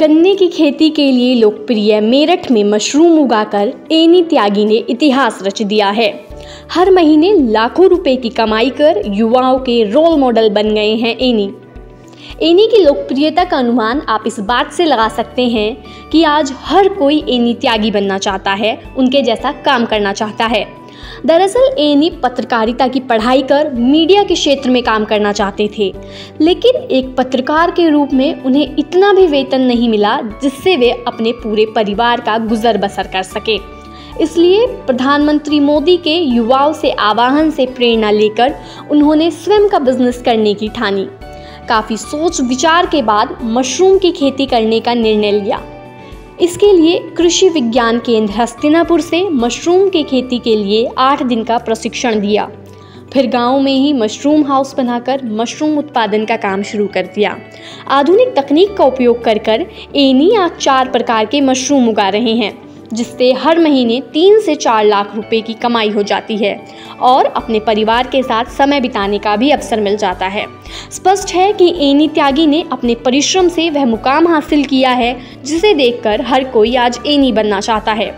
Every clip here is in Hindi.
गन्ने की खेती के लिए लोकप्रिय मेरठ में मशरूम उगाकर एनी त्यागी ने इतिहास रच दिया है। हर महीने लाखों रुपए की कमाई कर युवाओं के रोल मॉडल बन गए हैं एनी। एनी की लोकप्रियता का अनुमान आप इस बात से लगा सकते हैं कि आज हर कोई एनी त्यागी बनना चाहता है, उनके जैसा काम करना चाहता है। दरअसल एनी पत्रकारिता की पढ़ाई कर मीडिया के क्षेत्र में काम करना चाहते थे, लेकिन एक पत्रकार के रूप में उन्हें इतना भी वेतन नहीं मिला जिससे वे अपने पूरे परिवार का गुजर बसर कर सके। इसलिए प्रधानमंत्री मोदी के युवाओं से आह्वान से प्रेरणा लेकर उन्होंने स्वयं का बिजनेस करने की ठानी। काफ़ी सोच विचार के बाद मशरूम की खेती करने का निर्णय लिया। इसके लिए कृषि विज्ञान केंद्र हस्तिनापुर से मशरूम की खेती के लिए 8 दिन का प्रशिक्षण दिया। फिर गांव में ही मशरूम हाउस बनाकर मशरूम उत्पादन का काम शुरू कर दिया। आधुनिक तकनीक का उपयोग कर कर एनी आज 4 प्रकार के मशरूम उगा रहे हैं, जिससे हर महीने 3 से 4 लाख रुपए की कमाई हो जाती है और अपने परिवार के साथ समय बिताने का भी अवसर मिल जाता है। स्पष्ट है कि एनी त्यागी ने अपने परिश्रम से वह मुकाम हासिल किया है जिसे देखकर हर कोई आज एनी बनना चाहता है।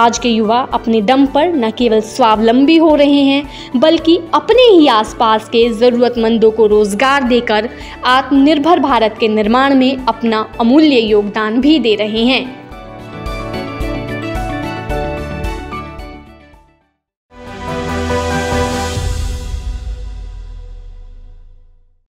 आज के युवा अपने दम पर न केवल स्वावलंबी हो रहे हैं, बल्कि अपने ही आसपास के ज़रूरतमंदों को रोजगार देकर आत्मनिर्भर भारत के निर्माण में अपना अमूल्य योगदान भी दे रहे हैं।